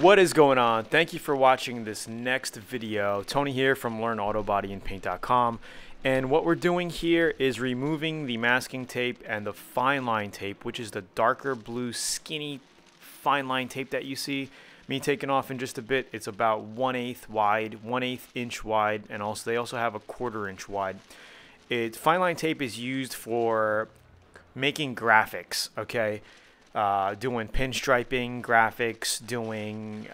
What is going on? Thank you for watching this next video. Tony here from LearnAutoBodyAndPaint.com, and what we're doing here is removing the masking tape and the fine line tape, which is the darker blue skinny fine line tape that you see me taking off in just a bit. It's about 1/8 inch wide, and also they also have a 1/4 inch wide. Fine line tape is used for making graphics, okay? Doing pinstriping graphics, doing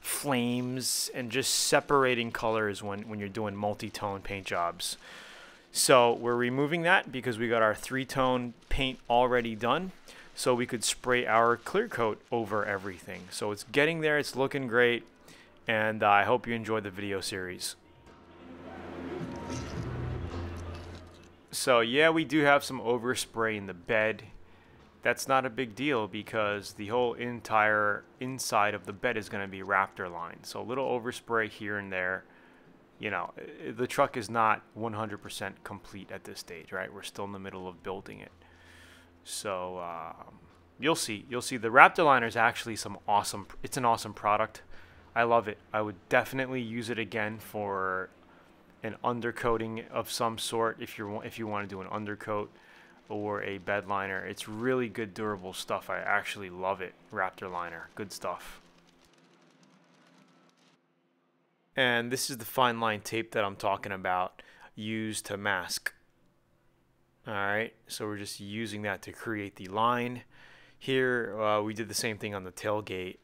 flames, and just separating colors when you're doing multi-tone paint jobs. So we're removing that because we got our 3-tone paint already done, so we could spray our clear coat over everything. So it's getting there, it's looking great, and I hope you enjoyed the video series. So yeah, we do have some overspray in the bed. That's not a big deal because the whole entire inside of the bed is going to be Raptor line. So a little overspray here and there. You know, the truck is not 100% complete at this stage, right? We're still in the middle of building it. So you'll see the Raptor liner is actually an awesome product. I love it. I would definitely use it again for an undercoating of some sort if you want to do an undercoat or a bed liner. It's really good, durable stuff. I actually love it. Raptor liner, good stuff. And this is the fine line tape that I'm talking about, used to mask. All right, so we're just using that to create the line. Here, we did the same thing on the tailgate.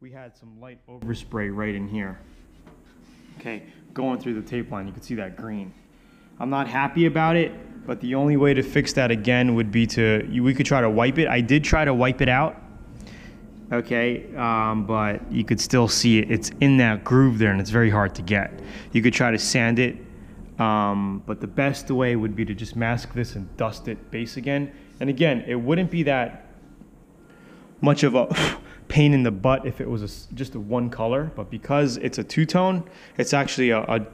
We had some light overspray right in here. Okay, going through the tape line, you can see that green. I'm not happy about it, but the only way to fix that again would be we could try to wipe it. I did try to wipe it out, okay, but you could still see it. It's in that groove there, and it's very hard to get. You could try to sand it, but the best way would be to just mask this and dust it base again. And again, it wouldn't be that much of a pain in the butt if it was just one color, but because it's a two-tone, it's actually a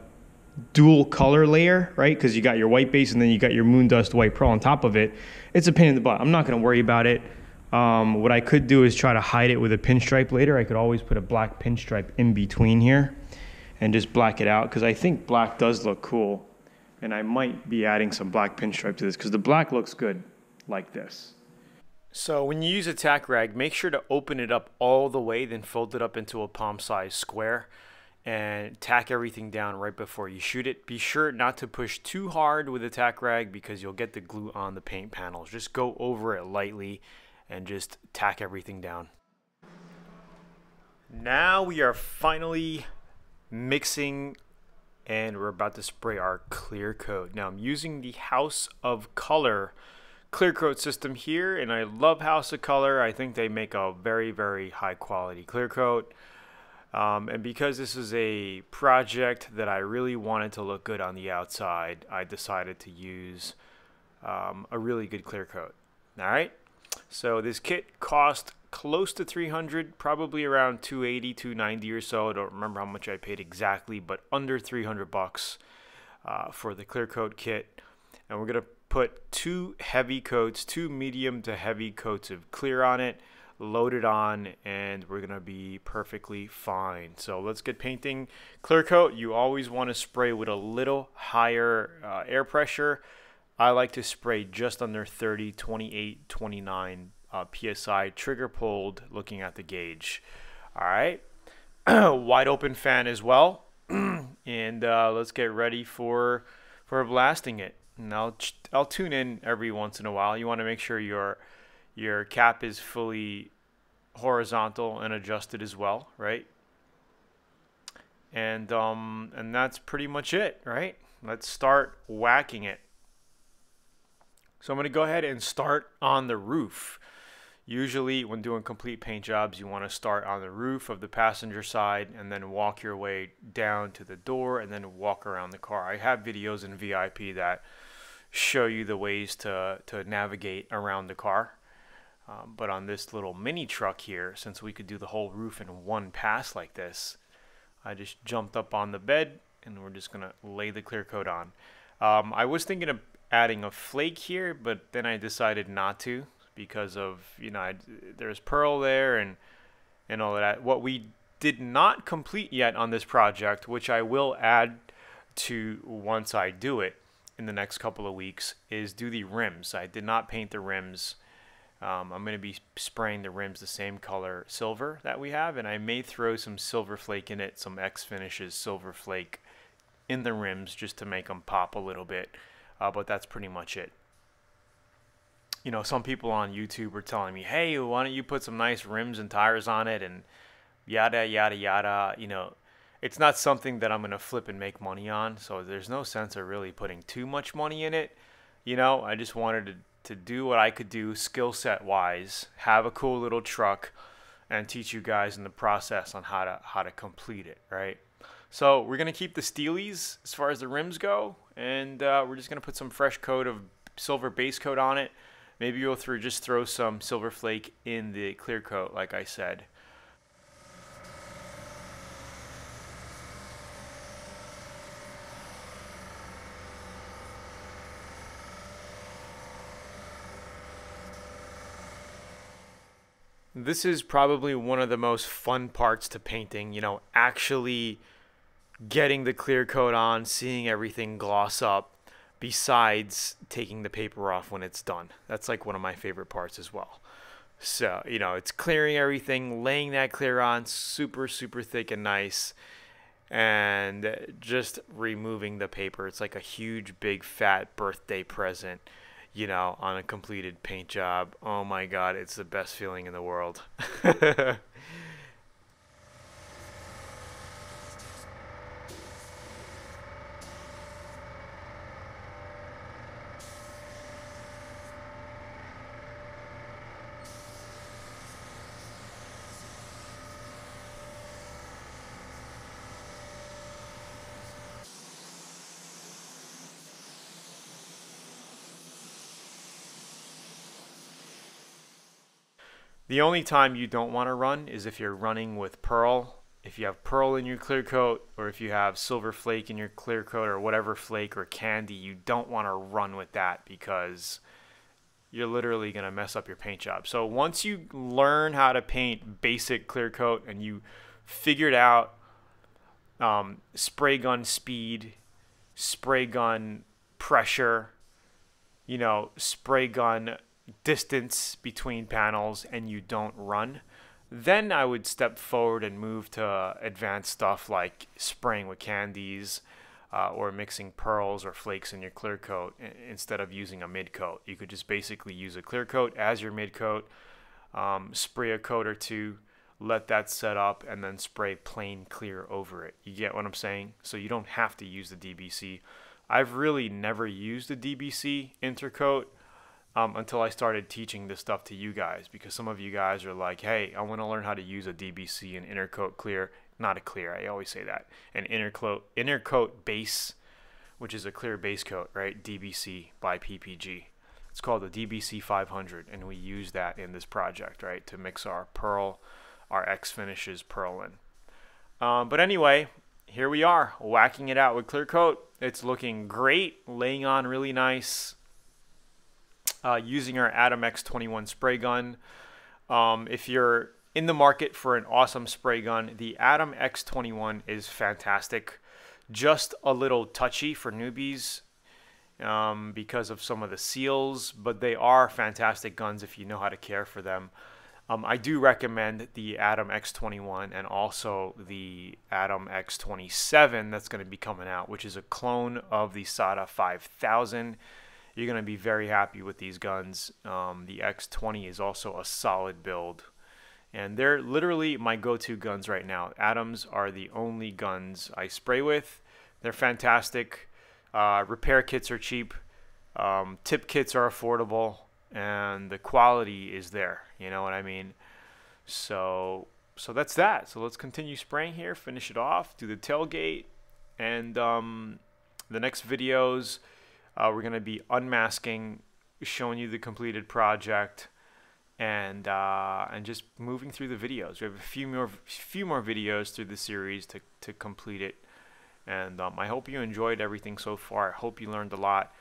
dual color layer, right? Because you got your white base and then you got your moon dust white pearl on top of it. It's a pain in the butt. I'm not going to worry about it. What I could do is try to hide it with a pinstripe later. I could always put a black pinstripe in between here and just black it out, because I think black does look cool, and I might be adding some black pinstripe to this because the black looks good like this. So when you use a tack rag, make sure to open it up all the way, then fold it up into a palm-sized square and tack everything down right before you shoot it. Be sure not to push too hard with a tack rag because you'll get the glue on the paint panels. Just go over it lightly and just tack everything down. Now we are finally mixing, and we're about to spray our clear coat. Now I'm using the House of Kolor clear coat system here, and I love House of Kolor. I think they make a very, very high quality clear coat. And because this is a project that I really wanted to look good on the outside, I decided to use a really good clear coat. All right, so this kit cost close to $300, probably around $280, $290 or so. I don't remember how much I paid exactly, but under $300 for the clear coat kit. And we're gonna put two medium to heavy coats of clear on it, load it on, and we're gonna be perfectly fine. So let's get painting. Clear coat, you always want to spray with a little higher air pressure. I like to spray just under 30, 28, 29 psi, trigger pulled, looking at the gauge. All right, wide open fan as well. And let's get ready for blasting it. And I'll tune in every once in a while. You want to make sure your cap is fully horizontal and adjusted as well, right? And that's pretty much it, right? Let's start whacking it. So I'm going to go ahead and start on the roof. Usually when doing complete paint jobs, you want to start on the roof of the passenger side and then walk your way down to the door and then walk around the car. I have videos in VIP that show you the ways to navigate around the car. But on this little mini truck here, since we could do the whole roof in one pass like this, I just jumped up on the bed and we're just gonna lay the clear coat on. I was thinking of adding a flake here, but then I decided not to because of, you know, there's pearl there, and and all of that. What we did not complete yet on this project, which I will add to once I do it in the next couple of weeks, is do the rims. I did not paint the rims. I'm going to be spraying the rims the same color silver that we have, and I may throw some silver flake in it, some X Finishes silver flake in the rims just to make them pop a little bit, but that's pretty much it. You know, some people on YouTube were telling me, hey, why don't you put some nice rims and tires on it and yada, yada, yada. You know, it's not something that I'm going to flip and make money on, so there's no sense of really putting too much money in it. You know, I just wanted to do what I could do skill set wise, have a cool little truck, and teach you guys in the process on how to complete it, right? So we're going to keep the steelies as far as the rims go, and we're just going to put some fresh coat of silver base coat on it. Maybe you'll just throw some silver flake in the clear coat, like I said. This is probably one of the most fun parts to painting, you know, actually getting the clear coat on, seeing everything gloss up, besides taking the paper off when it's done. That's like one of my favorite parts as well. So, you know, it's clearing everything, laying that clear on super, super thick and nice, and just removing the paper. It's like a huge, big, fat birthday present, you know, on a completed paint job. Oh my God, it's the best feeling in the world. The only time you don't want to run is if you're running with pearl. If you have pearl in your clear coat, or if you have silver flake in your clear coat, or whatever flake or candy, you don't want to run with that because you're literally going to mess up your paint job. So once you learn how to paint basic clear coat and you figured out spray gun speed, spray gun pressure, you know, spray gun distance between panels, and you don't run, then I would step forward and move to advanced stuff like spraying with candies or mixing pearls or flakes in your clear coat instead of using a mid coat. You could just basically use a clear coat as your mid coat, spray a coat or two, let that set up, and then spray plain clear over it. You get what I'm saying? So you don't have to use the DBC. I've really never used the DBC intercoat until I started teaching this stuff to you guys, because some of you guys are like, hey, I want to learn how to use a DBC and intercoat clear, not a clear, I always say that, an intercoat base, which is a clear base coat, right? DBC by PPG. It's called the DBC 500, and we use that in this project, right, to mix our pearl, our X Finishes pearl in. But anyway, here we are, whacking it out with clear coat. It's looking great, laying on really nice. Using our Atom X21 spray gun. If you're in the market for an awesome spray gun, the Atom X21 is fantastic. Just a little touchy for newbies because of some of the seals, but they are fantastic guns if you know how to care for them. I do recommend the Atom X21 and also the Atom X27 that's going to be coming out, which is a clone of the Sada 5000. You're going to be very happy with these guns. The X20 is also a solid build. And they're literally my go-to guns right now. Atoms are the only guns I spray with. They're fantastic. Repair kits are cheap. Tip kits are affordable. And the quality is there. You know what I mean? So that's that. So let's continue spraying here. Finish it off. Do the tailgate. And the next videos, we're going to be unmasking, showing you the completed project, and just moving through the videos. We have a few more videos through the series to complete it. And I hope you enjoyed everything so far. I hope you learned a lot.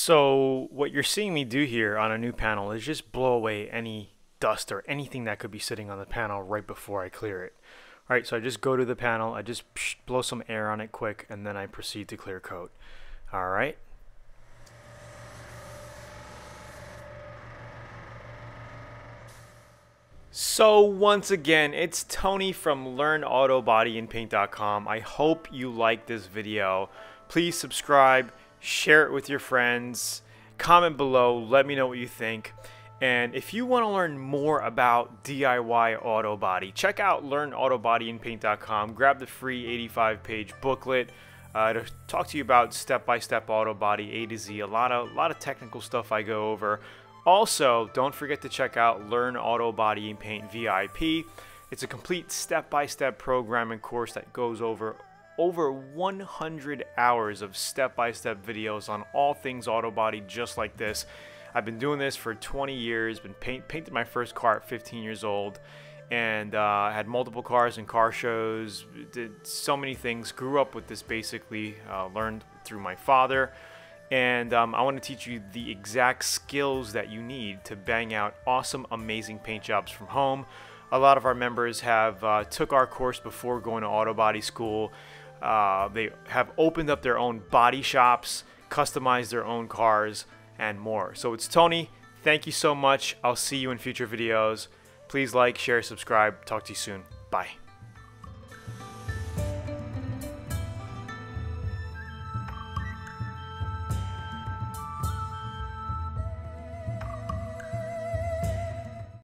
So what you're seeing me do here on a new panel is just blow away any dust or anything that could be sitting on the panel right before I clear it. All right, so I just go to the panel, I just blow some air on it quick, and then I proceed to clear coat. All right. So once again, it's Tony from LearnAutoBodyAndPaint.com. I hope you like this video. Please subscribe, share it with your friends, comment below, let me know what you think. And if you want to learn more about DIY auto body, check out LearnAutoBodyAndPaint.com. Grab the free 85-page booklet to talk to you about step-by-step auto body, A to Z, a lot of technical stuff I go over. Also, don't forget to check out Learn Auto Body and Paint VIP. It's a complete step-by-step programming course that goes over 100 hours of step-by-step videos on all things auto body just like this. I've been doing this for 20 years, been painted my first car at 15 years old, and had multiple cars and car shows, did so many things, grew up with this basically, learned through my father. And I want to teach you the exact skills that you need to bang out awesome, amazing paint jobs from home. A lot of our members have took our course before going to auto body school. They have opened up their own body shops, customized their own cars, and more. So it's Tony. Thank you so much. I'll see you in future videos. Please like, share, subscribe. Talk to you soon. Bye.